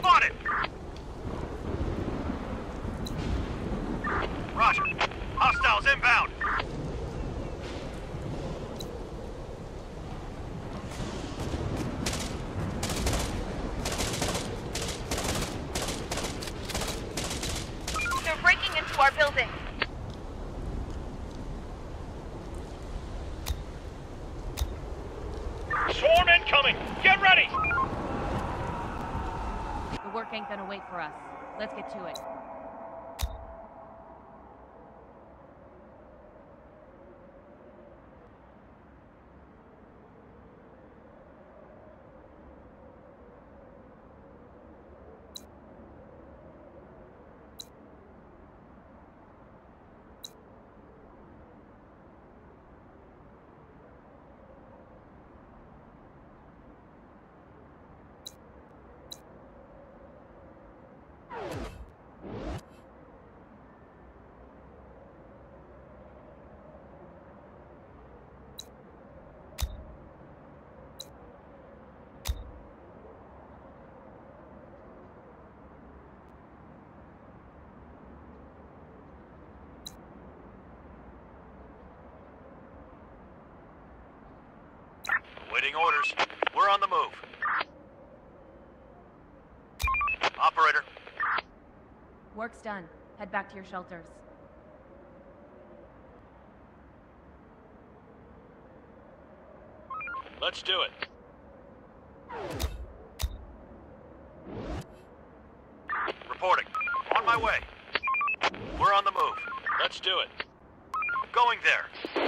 Spotted! Roger. Hostiles inbound. They're breaking into our building. Swarm incoming! Get ready! The work ain't gonna wait for us. Let's get to it. Waiting orders. We're on the move. Operator. Work's done. Head back to your shelters. Let's do it. Reporting. On my way. We're on the move. Let's do it. Going there.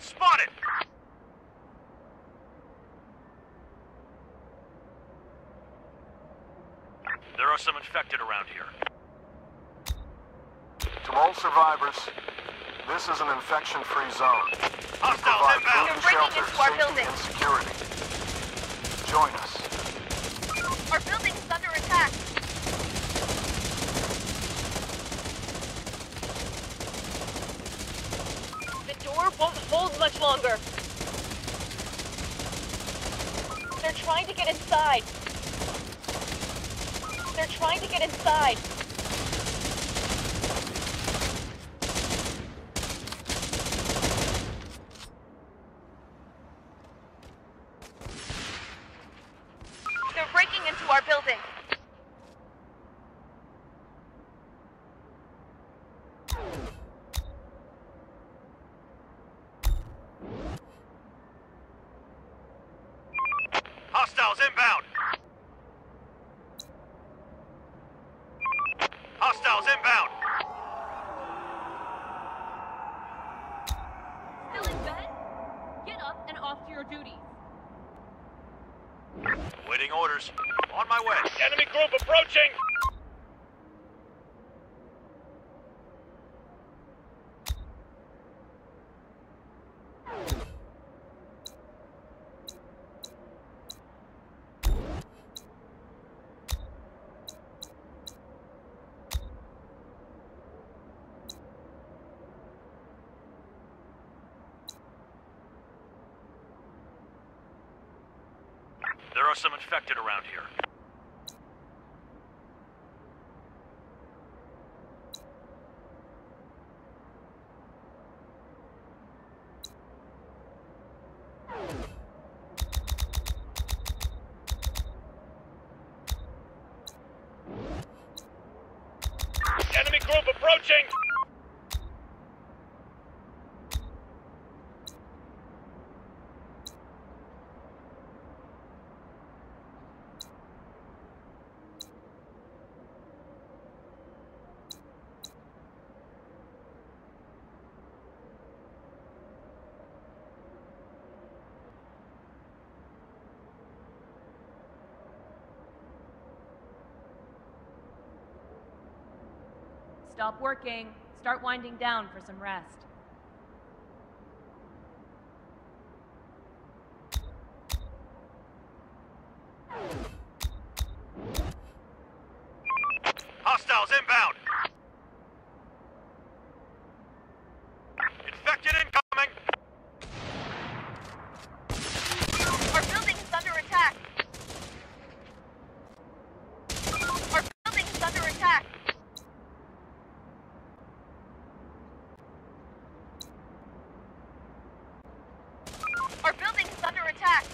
Spotted! There are some infected around here. To all survivors, this is an infection-free zone. Hostiles inbound! They're breaking into our building. Security. Join us. Our building is under attack. Won't hold much longer. They're trying to get inside. They're trying to get inside. They're breaking into our building. Hostiles inbound! Hostiles inbound! Still in bed? Get up and off to your duty. Waiting orders. On my way. Enemy group approaching! There are some infected around here. Enemy group approaching! Stop working. Start winding down for some rest. Hostiles inbound! Infected incoming! Our building is under attack.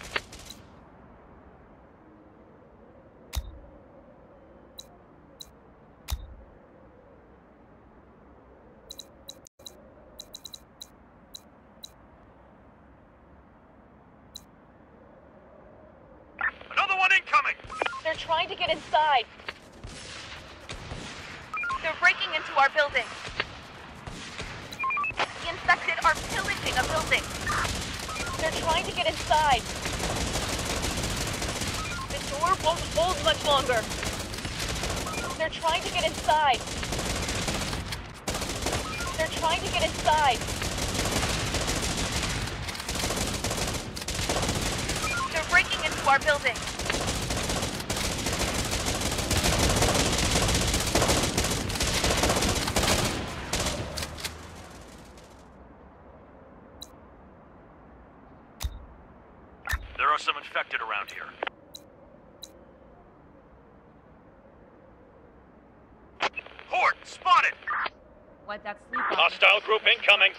Another one incoming! They're trying to get inside. They're breaking into our building. The infected are pillaging a building. They're trying to get inside. The door won't hold much longer. They're trying to get inside. They're trying to get inside. They're breaking into our building. Some infected around here. Horde spotted. What that sleep? Hostile group incoming.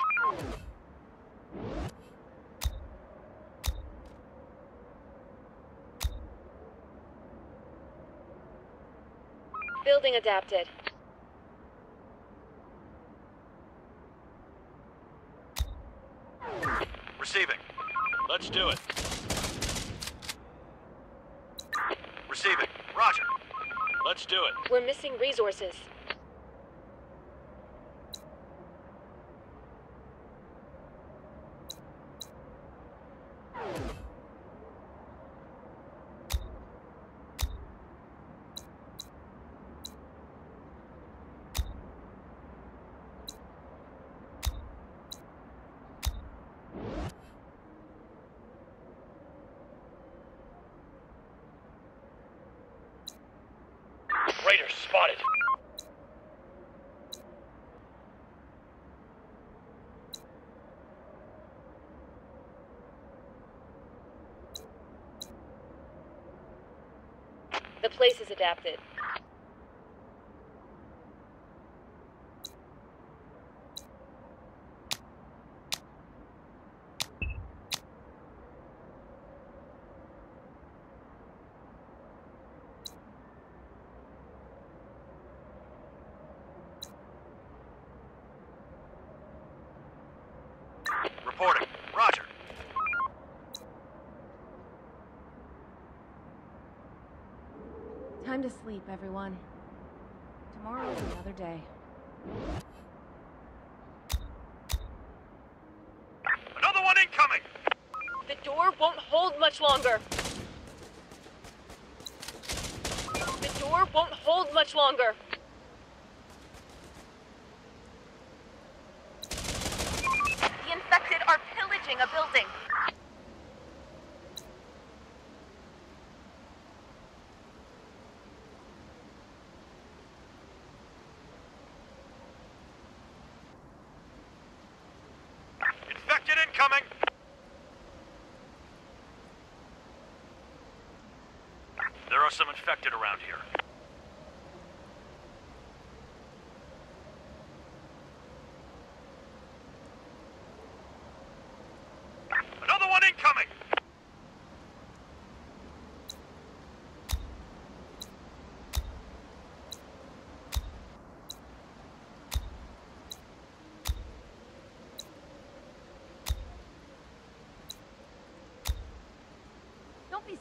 Building adapted. Receiving. Let's do it. Receiving. Roger. Let's do it. We're missing resources. Raiders spotted. The place is adapted. Reporting. Roger. Time to sleep, everyone. Tomorrow is another day. Another one incoming! The door won't hold much longer. The door won't hold much longer. Are pillaging a building. Infected incoming. There are some infected around here.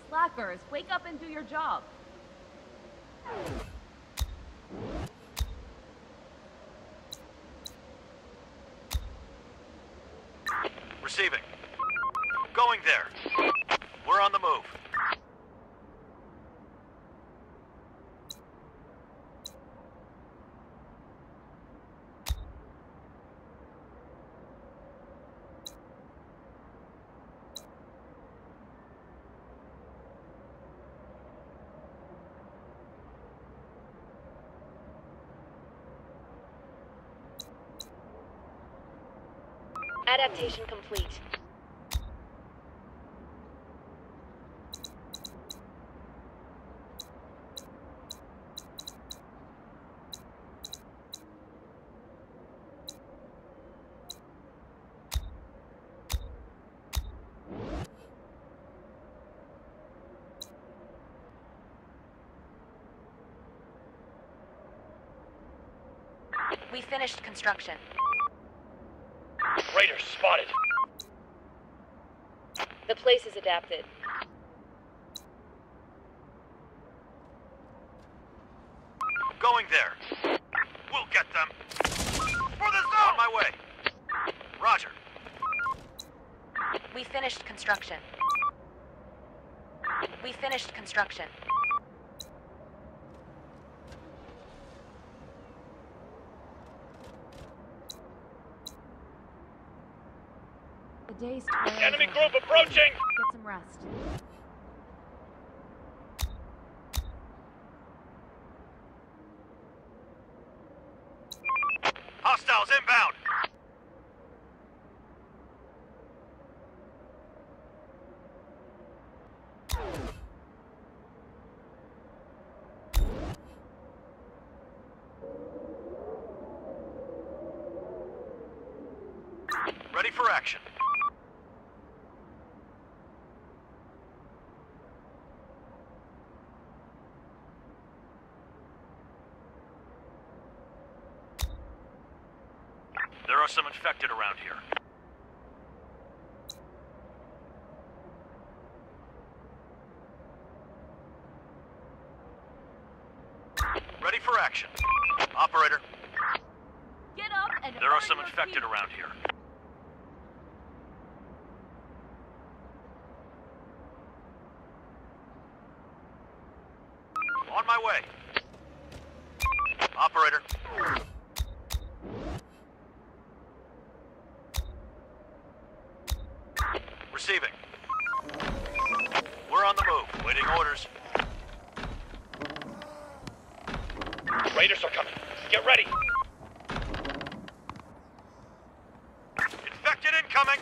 Slackers, wake up and do your job. Receiving. Going there. We're on the move. Adaptation complete. We finished construction. Raiders spotted. The place is adapted. Going there. We'll get them. For the zone! On my way. Roger. We finished construction. We finished construction. Enemy group approaching! Get some rest. Hostiles inbound! Ready for action. There are some infected around here. Ready for action. Operator. Get up and there are some infected around here. On my way. Operator. Receiving. We're on the move. Waiting orders. Raiders are coming. Get ready. Infected incoming.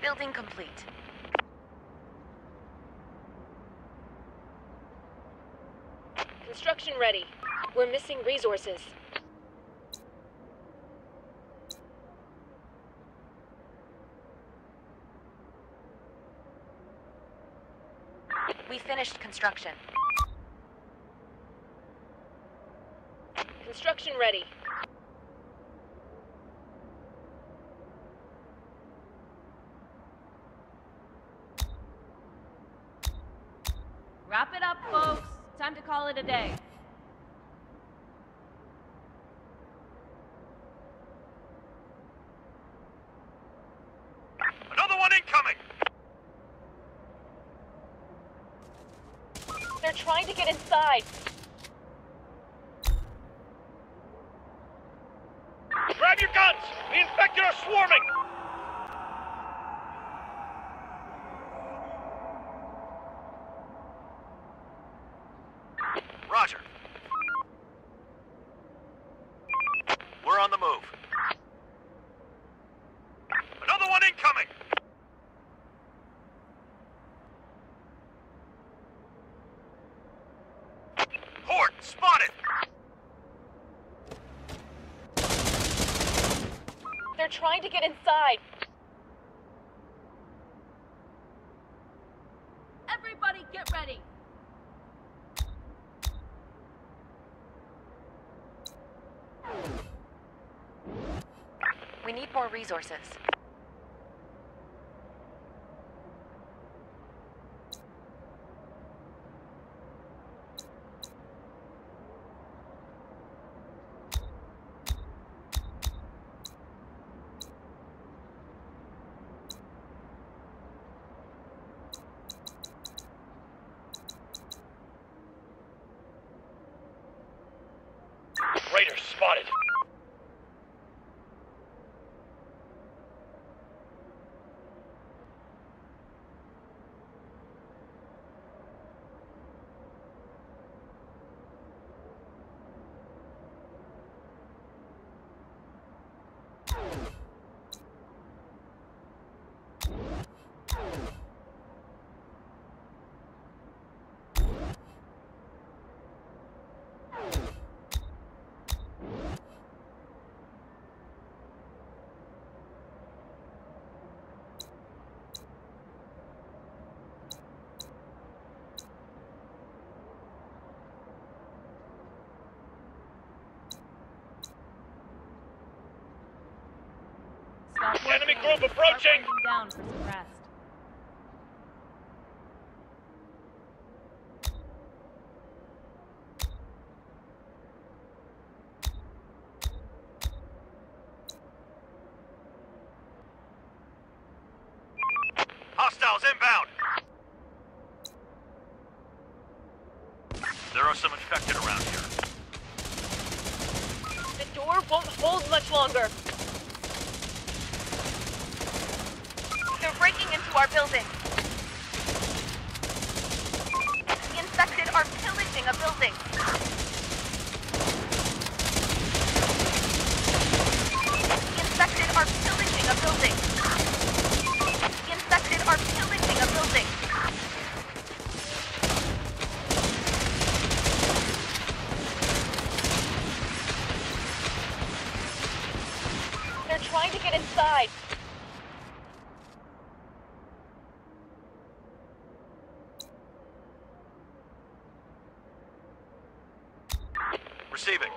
Building complete. Construction ready. We're missing resources. We finished construction. Construction ready. Wrap it up, folks. Time to call it a day. Another one incoming! They're trying to get inside. Grab your guns! The infected are swarming! Roger. We're on the move. Another one incoming! Horde spotted! They're trying to get inside. Everybody get ready! We need more resources. Raiders spotted. group approaching! Down for some rest. Hostiles inbound! There are some infected around here. The door won't hold much longer. They're breaking into our building. The infected are pillaging a building. The infected are pillaging a building. The infected are pillaging a building. They're trying to get inside. Receiving.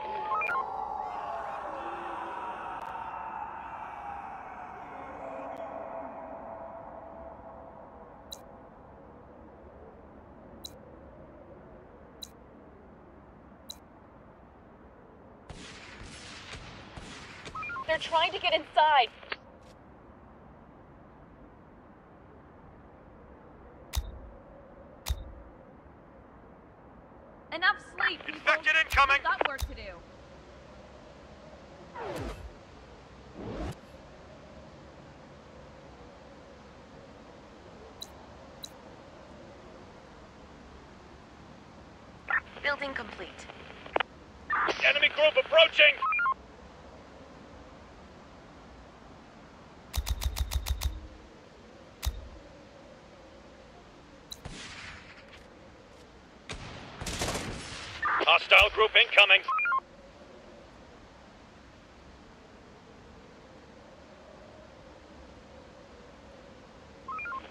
They're trying to get inside. Enough sleep, people. Infected incoming! We've got work to do. Building complete. Enemy group approaching! Hostile group incoming.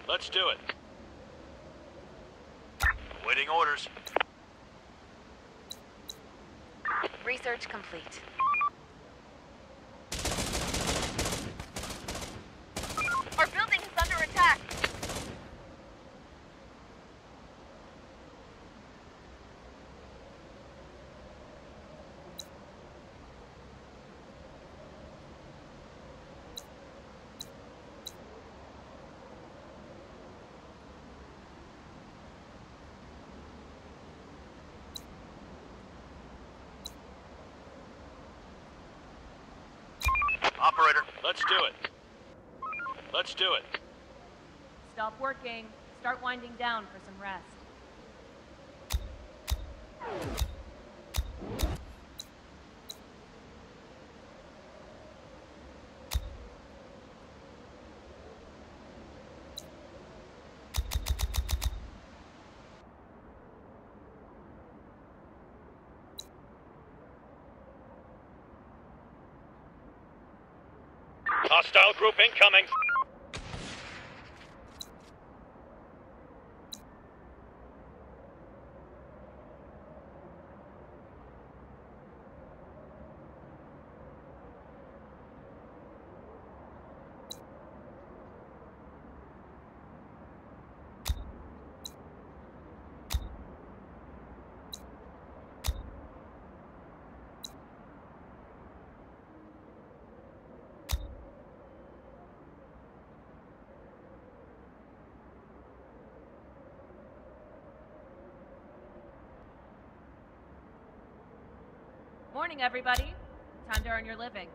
Let's do it. Waiting orders. Research complete. Our building is under attack. Operator, let's do it. Let's do it. Stop working. Start winding down for some rest. Hostile group incoming. Morning, everybody. Time to earn your living.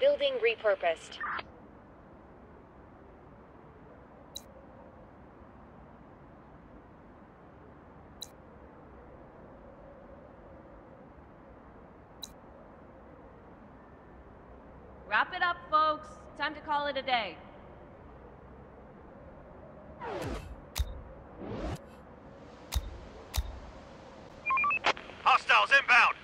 Building repurposed. Wrap it up, folks. Time to call it a day. Hostiles inbound.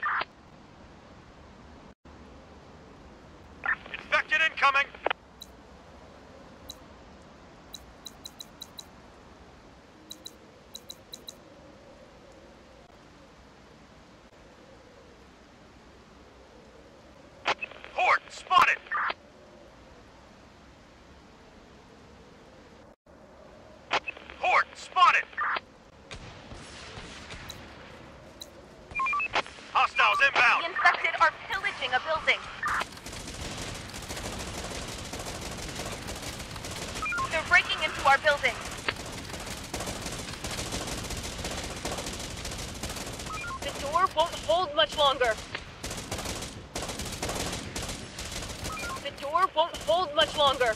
Infected incoming. Horde spotted. Horde spotted. Hostiles inbound. The infected are pillaging a building. They're breaking into our building. The door won't hold much longer. The door won't hold much longer.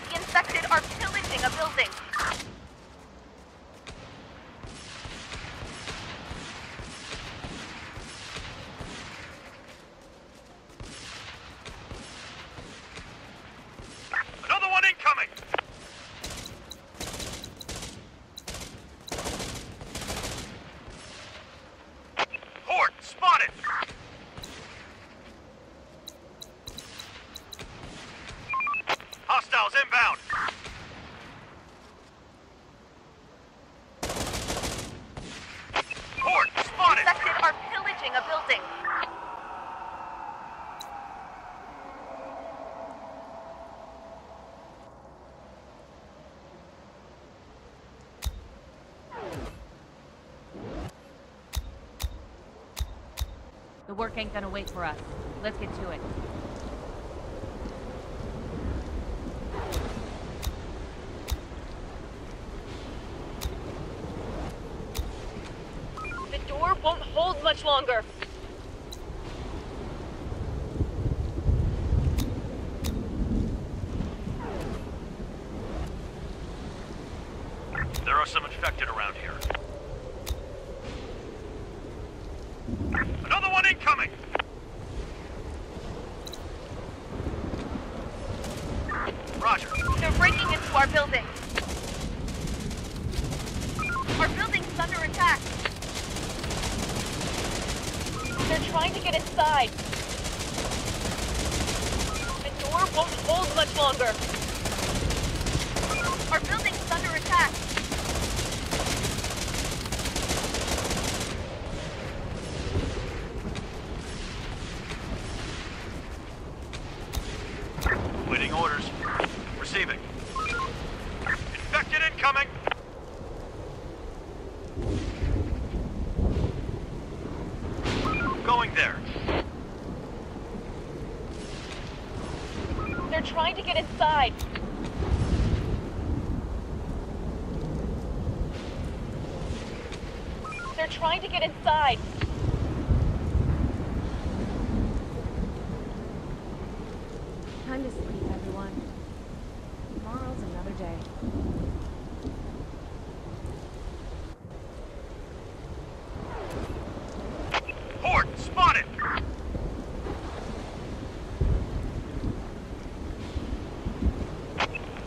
The infected are pillaging a building. Hostiles inbound. Horde spotted. Infected are pillaging a building. The work ain't gonna wait for us. Let's get to it. Won't hold much longer. There are some infected around here. Another one incoming. Roger. They're breaking into our building. Our building's under attack. They're trying to get inside. The door won't hold much longer. Our building's under attack. Waiting orders. Receiving. Infected incoming. There. They're trying to get inside. They're trying to get inside. Time to sleep, everyone. Tomorrow's another day. Spotted!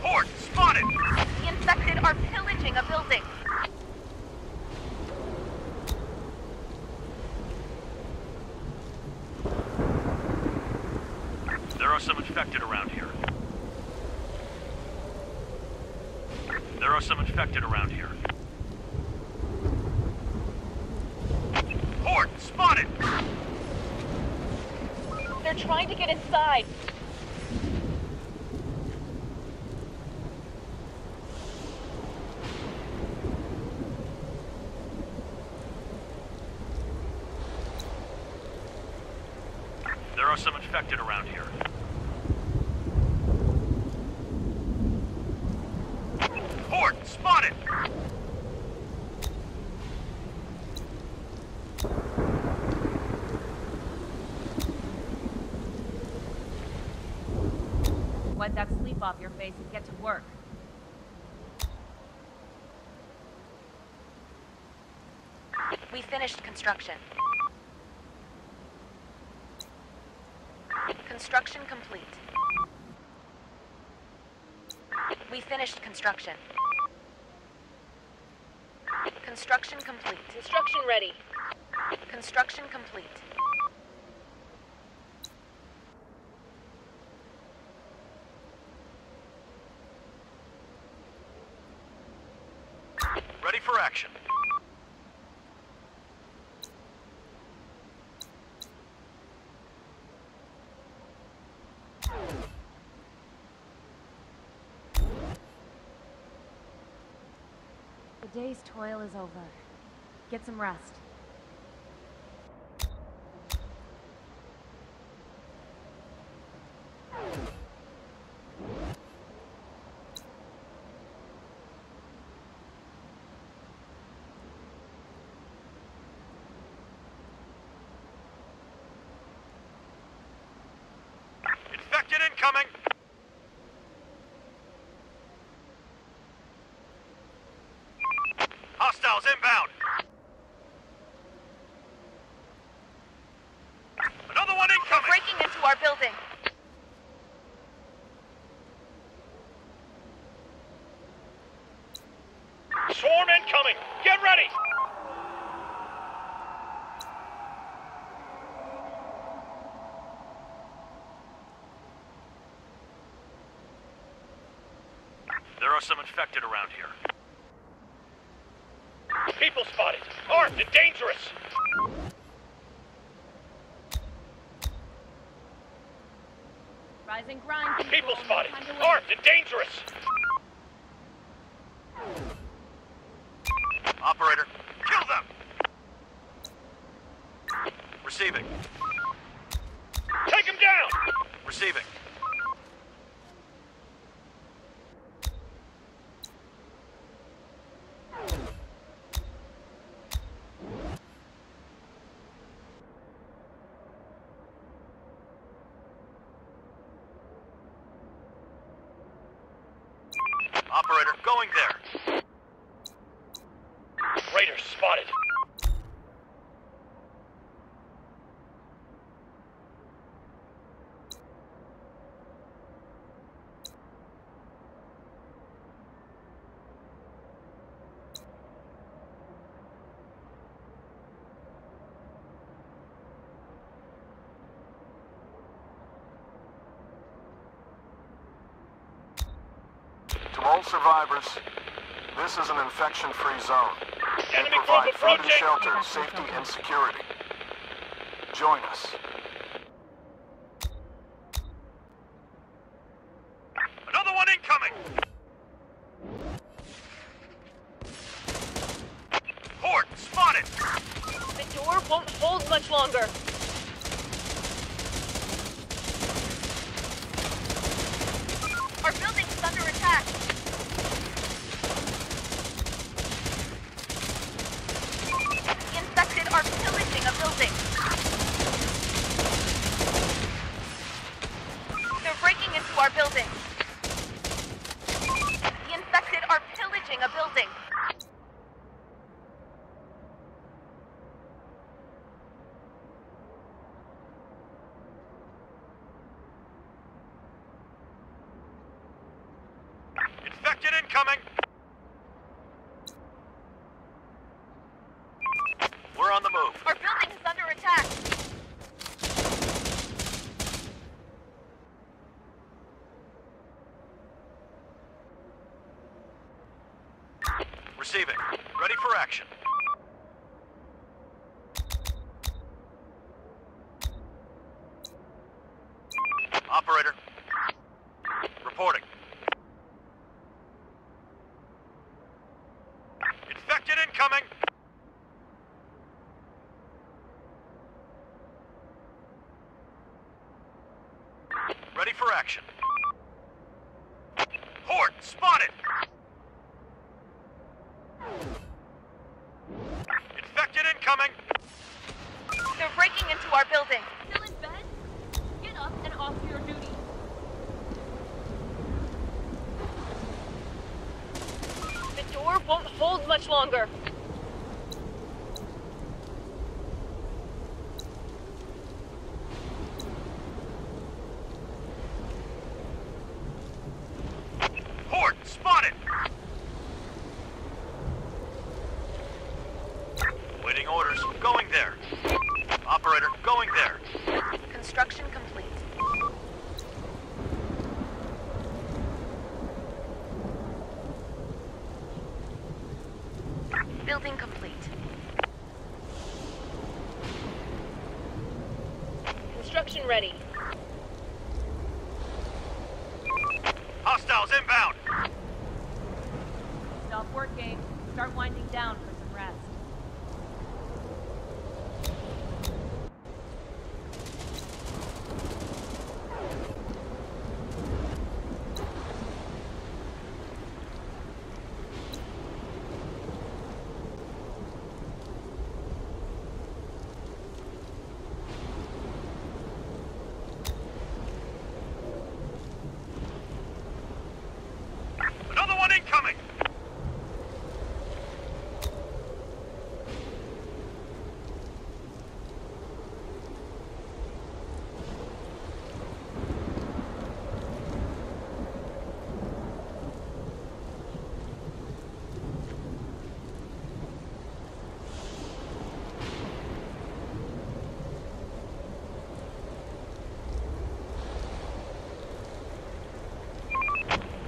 Horde spotted! The infected are pillaging a building. There are some infected around here. There are some infected around here. Horde spotted! They're trying to get inside. There are some infected around here. Horde spotted! wipe that sleep off your face and get to work. We finished construction. Construction complete. We finished construction. Construction complete. Construction ready. Construction complete. Ready for action. The day's toil is over. Get some rest. Infected incoming! Hostiles inbound! Another one incoming! They're breaking into our building! Swarm incoming! Get ready! There are some infected around here. People spotted! Armed and dangerous! Rise and grind. People spotted! Armed and dangerous! Operator, kill them! Receiving. Take them down! Receiving. Operator, going there. Raiders spotted. All survivors, this is an infection-free zone. We provide food and shelter, safety and security. Join us. Another one incoming! Horde spotted! The door won't hold much longer. Our building is under attack. Are pillaging a building. They're breaking into our building. The infected are pillaging a building. Infected incoming! We're on the move. Our building is under attack. Receiving. Ready for action. Operator. Reporting. Infected incoming! Ready for action. Horde spotted! Infected incoming! They're breaking into our building. Still in bed? Get up and off your duty. much longer. Horde spotted! Waiting orders. Going there. Operator, going there. Construction complete. Building complete. Construction ready. Hostiles inbound. Stop working. Start winding down for some rest.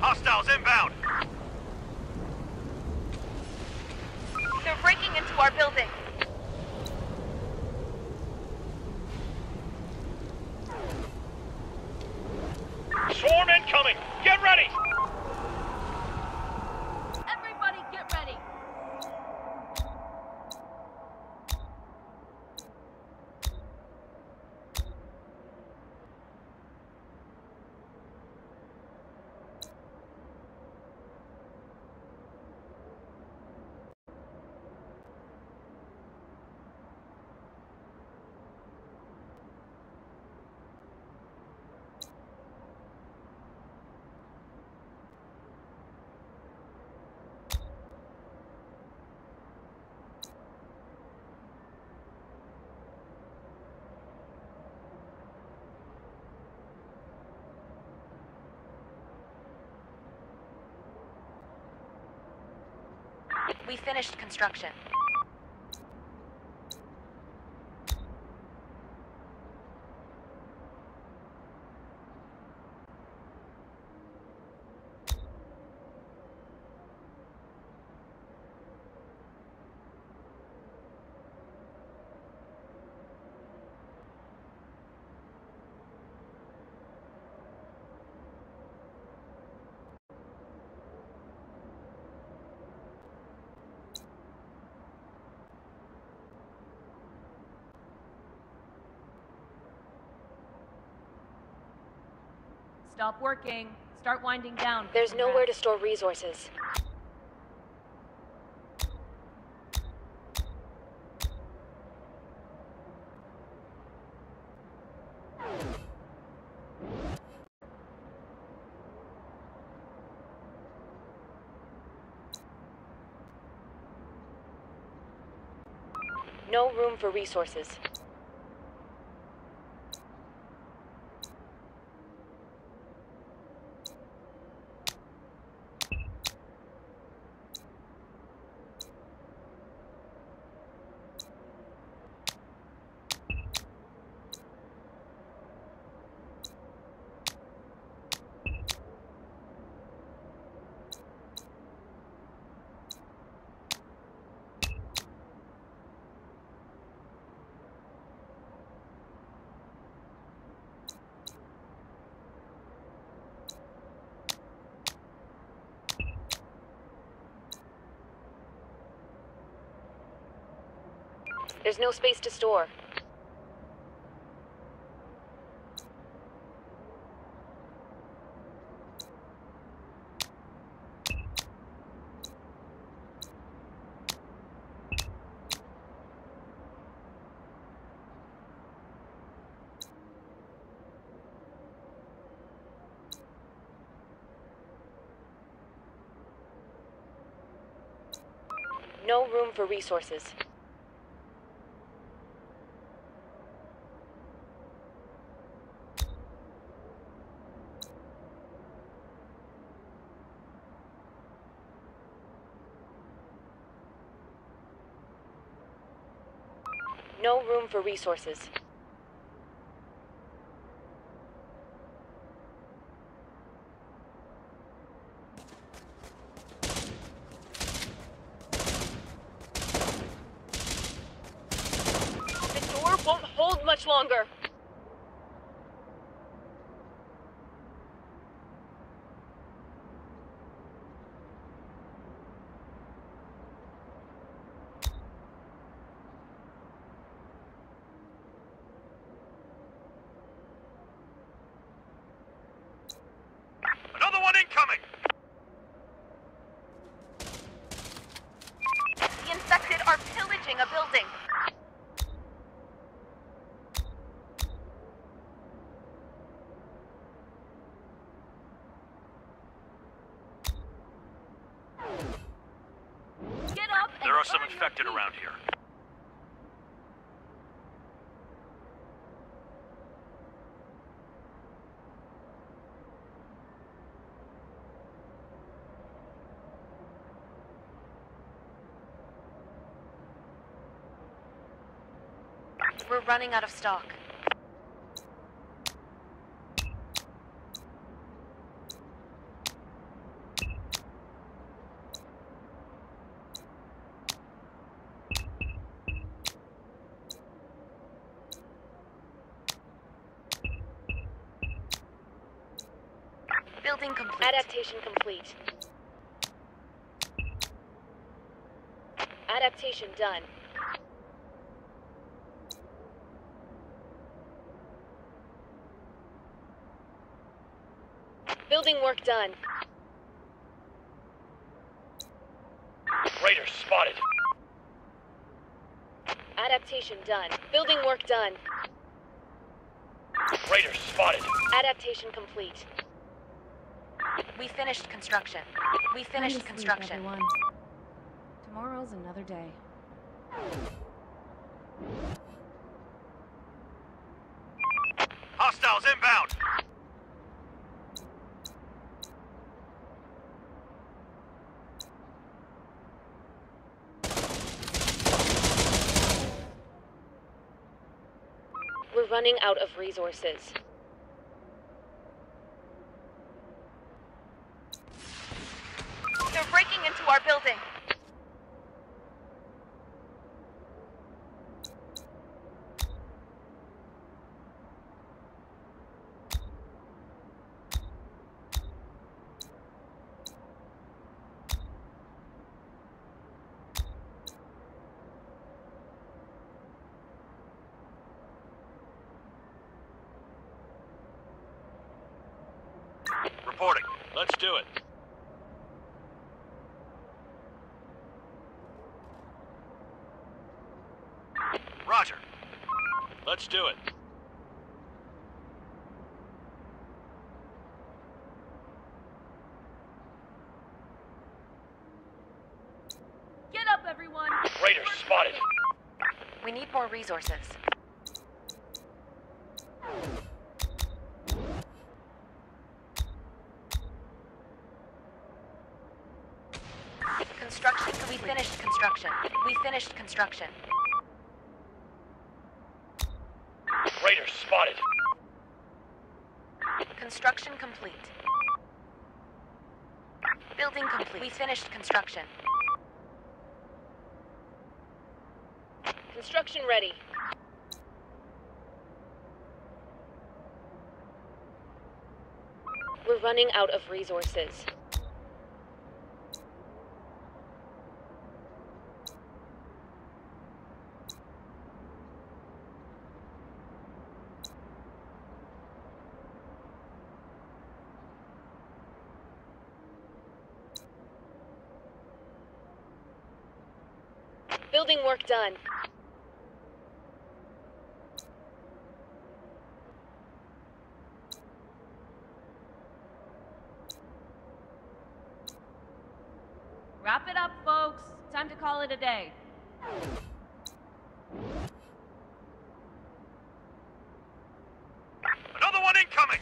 Hostiles inbound! They're breaking into our building. Swarm incoming! Get ready! Everybody get ready! We finished construction. Stop working. Start winding down. There's nowhere to store resources. No room for resources. There's no space to store. No room for resources. No room for resources. Much longer. Another one incoming. The infected are pillaging a building. Infected around here. We're running out of stock. Building complete. Adaptation complete. Adaptation done. Building work done. Raiders spotted. Adaptation done. Building work done. Raiders spotted. Adaptation complete. We finished construction. We finished construction. Everyone. Tomorrow's another day. Hostiles inbound. We're running out of resources. Our building. Reporting. Let's do it. Roger. Let's do it. Get up, everyone! Raiders spotted. We need more resources. Construction. We finished construction. We finished construction. Raiders spotted. Construction complete. Building complete. We finished construction. Construction ready. We're running out of resources. Building work done. Wrap it up, folks. Time to call it a day. Another one incoming!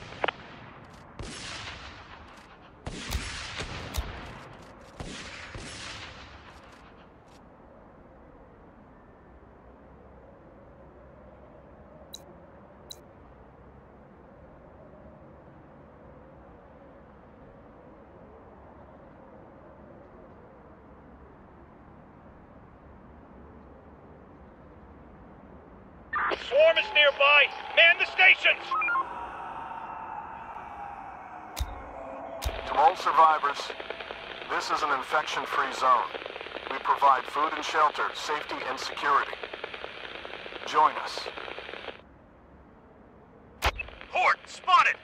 Swarm is nearby. Man the stations! To all survivors, this is an infection-free zone. We provide food and shelter, safety and security. Join us. Horde spotted!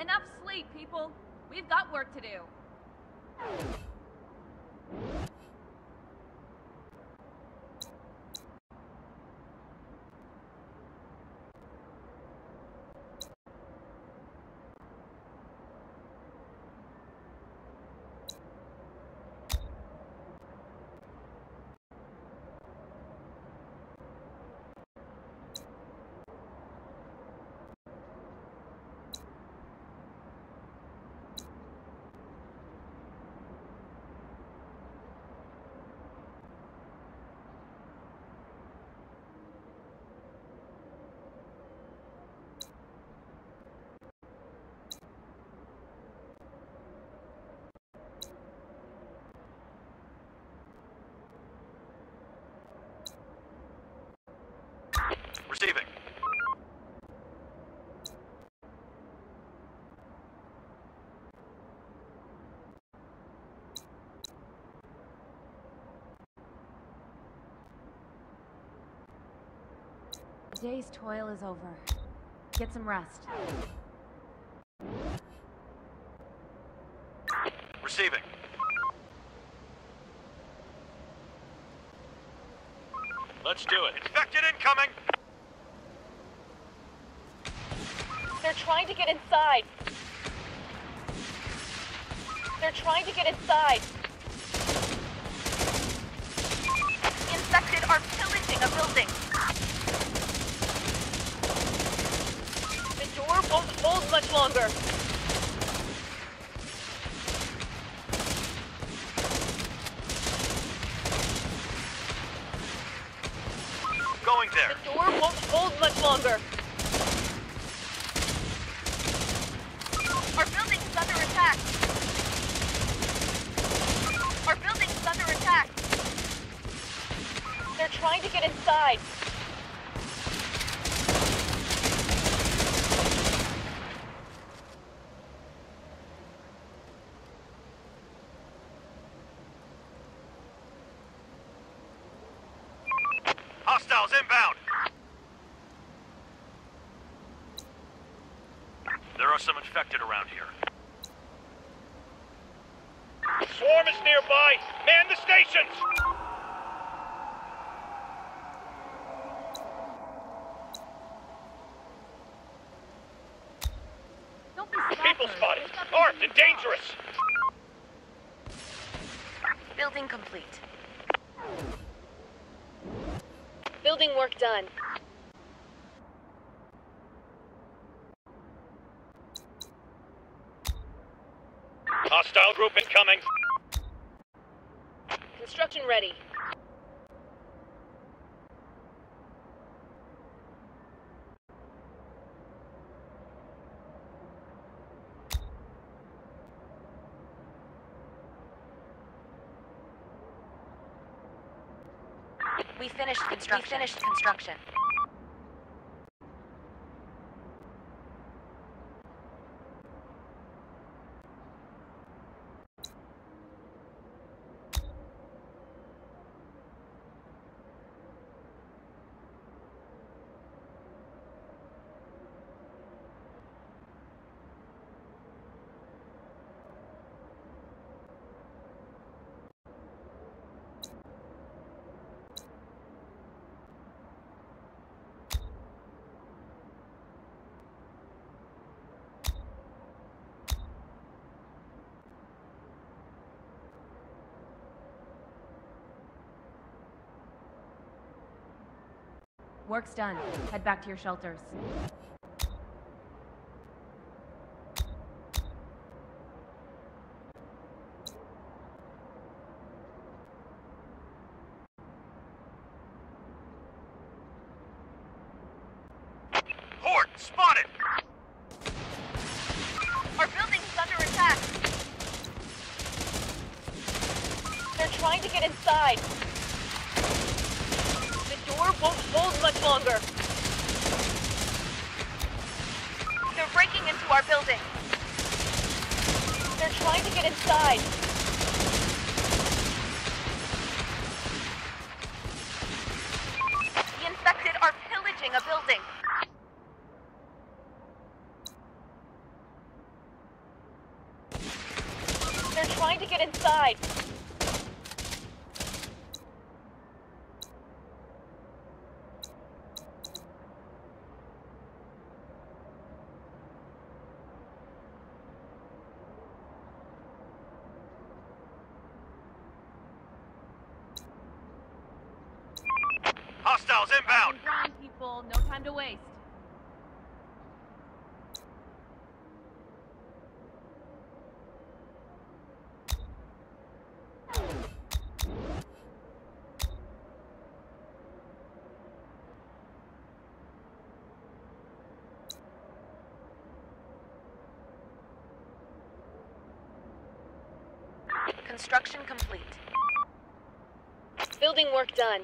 Enough sleep, people. We've got work to do. Receiving. The day's toil is over. Get some rest. Receiving. Let's do it. Infected incoming! They're trying to get inside. They're trying to get inside. The infected are pillaging a building. The door won't hold much longer. Going there. The door won't hold much longer. Trying to get inside. Hostiles inbound. There are some infected around here. Swarm is nearby. Man the stations. Armed and dangerous! Building complete. Building work done. Hostile group incoming. Construction ready. We finished construction. We finished construction. Work's done. Head back to your shelters. Horde spotted! Our building's under attack. They're trying to get inside. The door won't hold much longer. They're breaking into our building. They're trying to get inside. The infected are pillaging a building. They're trying to get inside. Hostiles inbound. Ground, people, no time to waste. Construction complete. Building work done.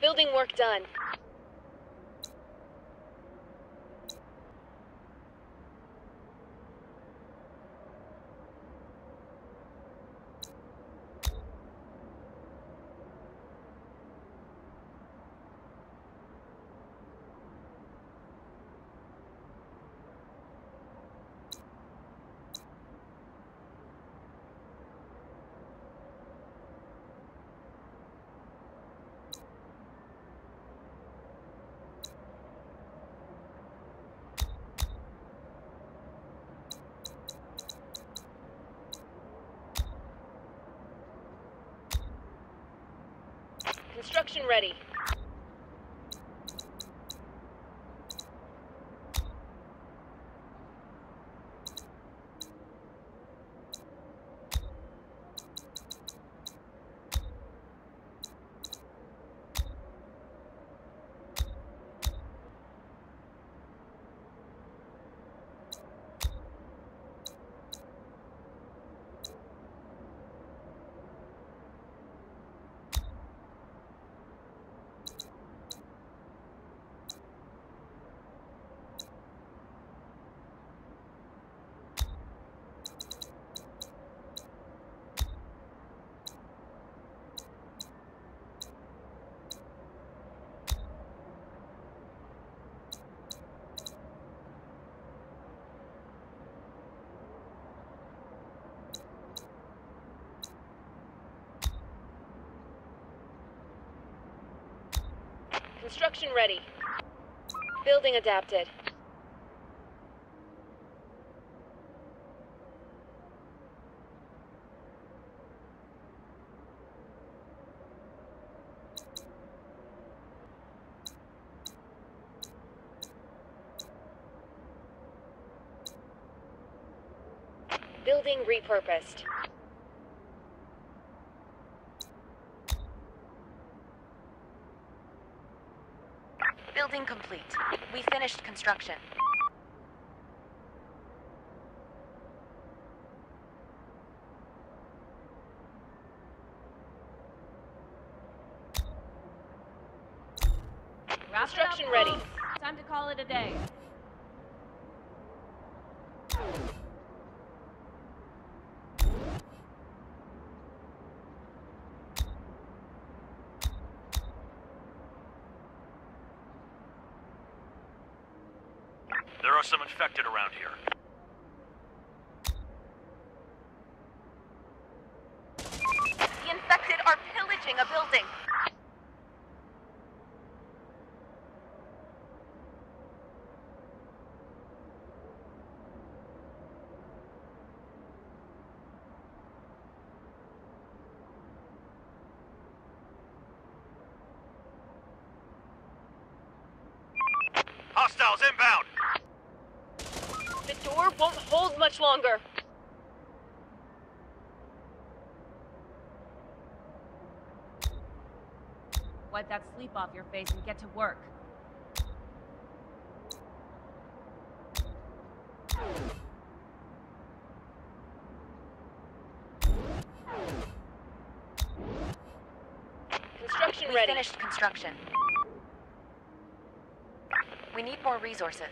Building work done. Construction ready. Construction ready. Building adapted. Building repurposed. Building complete. We finished construction. Construction ready. Time to call it a day. are some infected around here. The infected are pillaging a building. Hostiles inbound! The door won't hold much longer. Wipe that sleep off your face and get to work. Construction ready. We finished construction. We need more resources.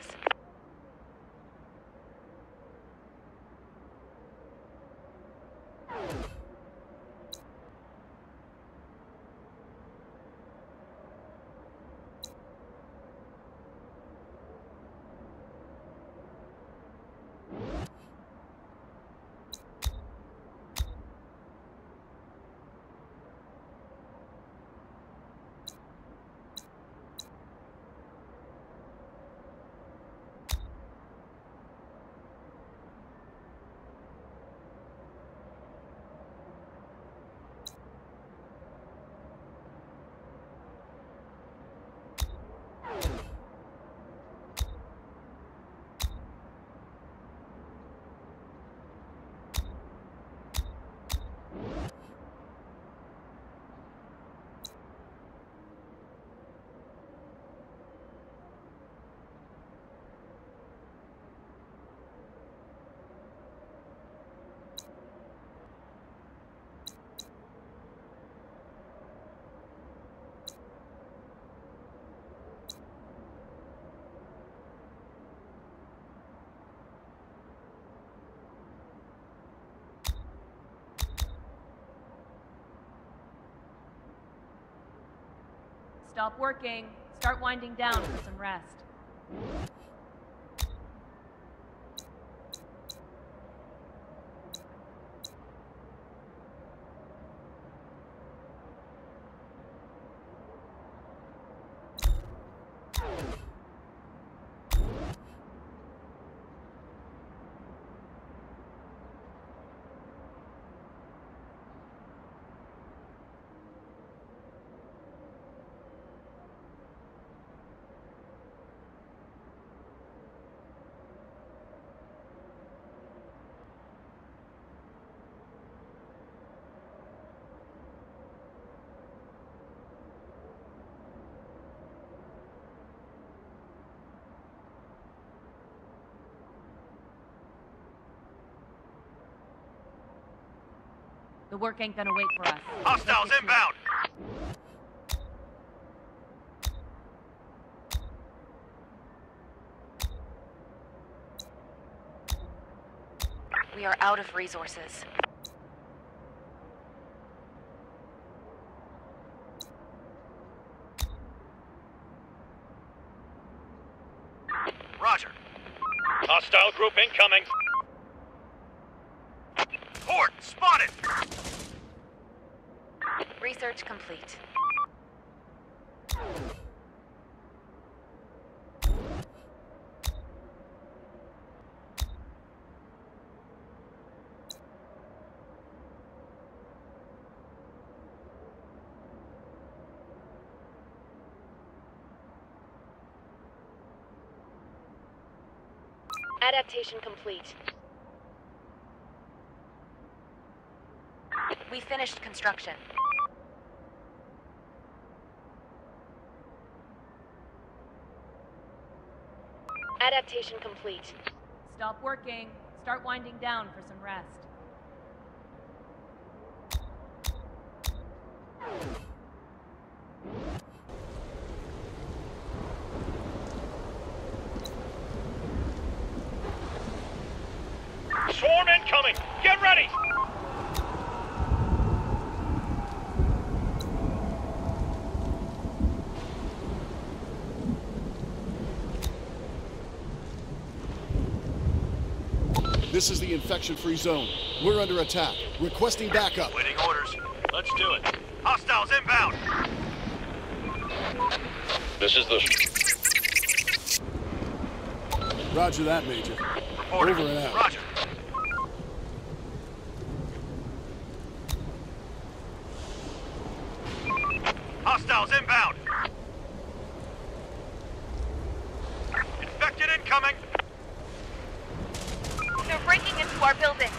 Stop working. Start winding down for some rest. The work ain't gonna wait for us. Hostiles inbound! We are out of resources. Roger. Hostile group incoming. Horde spotted! Research complete. Adaptation complete. We finished construction. Adaptation complete. Stop working. Start winding down for some rest. Swarm incoming! Get ready! This is the Infection Free Zone. We're under attack. Requesting backup. Waiting orders. Let's do it. Hostiles inbound. This is the... Roger that, Major. Reporting. Over and out. Roger. Hostiles inbound. Infected incoming. They're breaking into our building.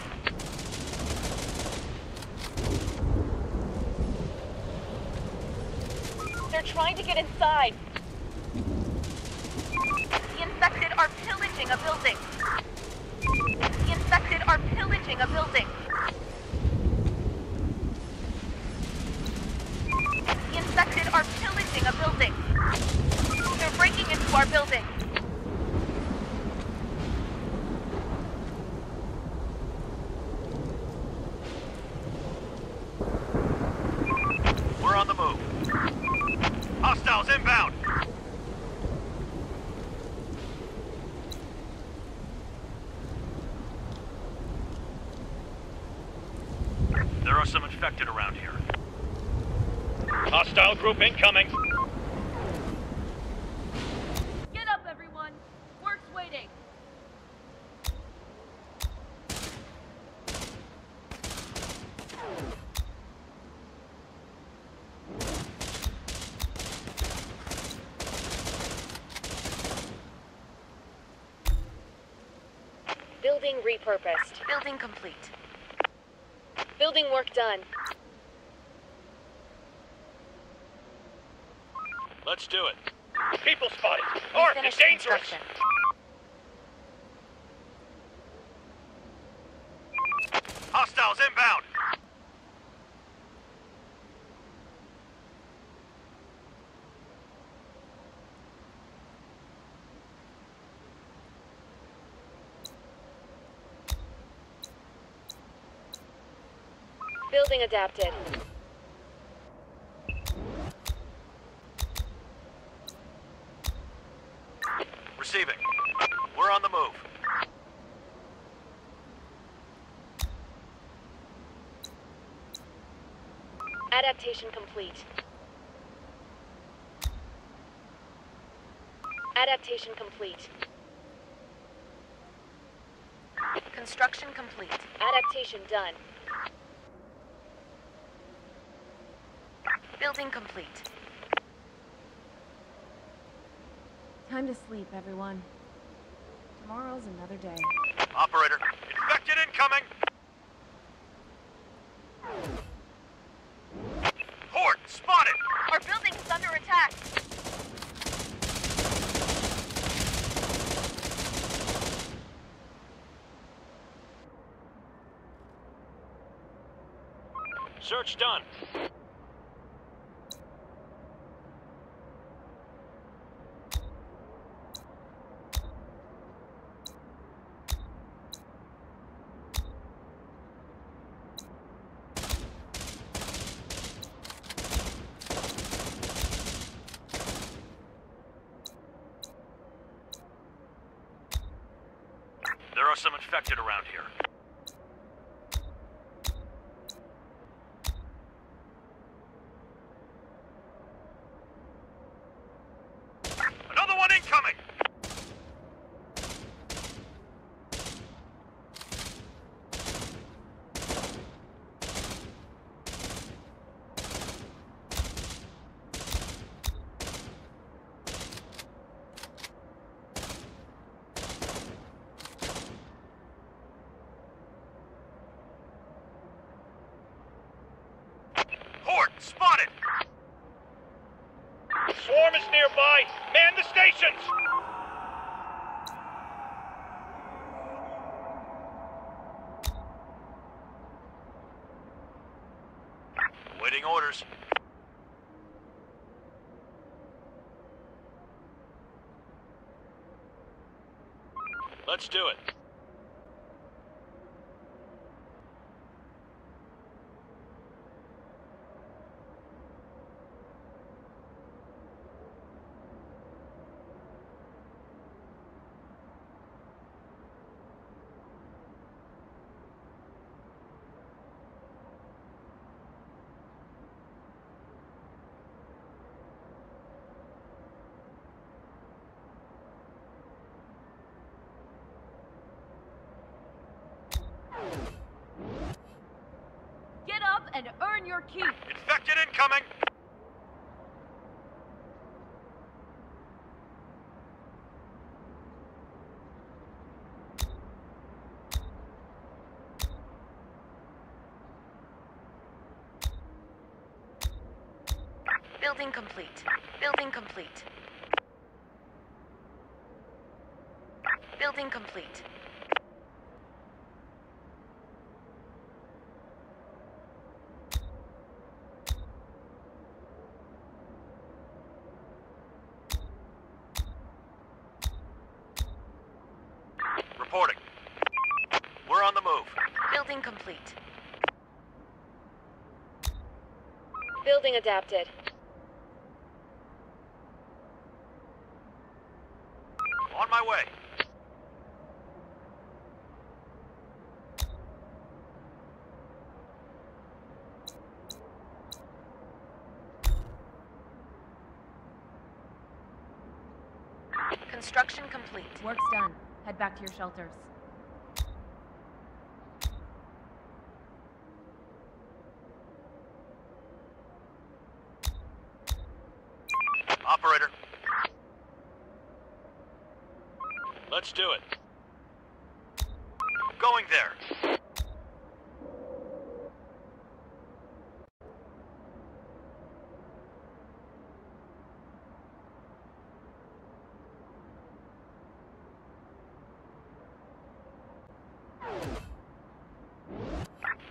They're trying to get inside. The infected are pillaging a building. The infected are pillaging a building. The infected are pillaging a building. They're breaking into our building. We're on the move. Hostiles inbound. There are some infected around here. Hostile group incoming. Get up, everyone. Work's waiting. Building repurposed. Building complete. Building work done. Let's do it. People spotted. Armed and dangerous. Hostiles inbound. Building adapted. Receiving. We're on the move. Adaptation complete. Adaptation complete. Construction complete. Adaptation done. Building complete. Time to sleep, everyone. Tomorrow's another day. Operator, infected incoming! Horde, spotted! Our building is under attack! Search done. There are some infected around here. Another one incoming! Spotted! Swarm is nearby! Man the stations! Waiting orders. Let's do it. and earn your keep. Infected incoming! Building complete. Building complete. Building complete. Reporting. We're on the move. Building complete. Building adapted. On my way. Construction complete. Work's done. Head back to your shelters. Operator. Let's do it. Going there.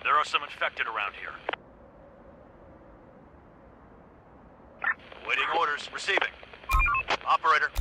There are some infected around here. Waiting orders. Receiving. Operator.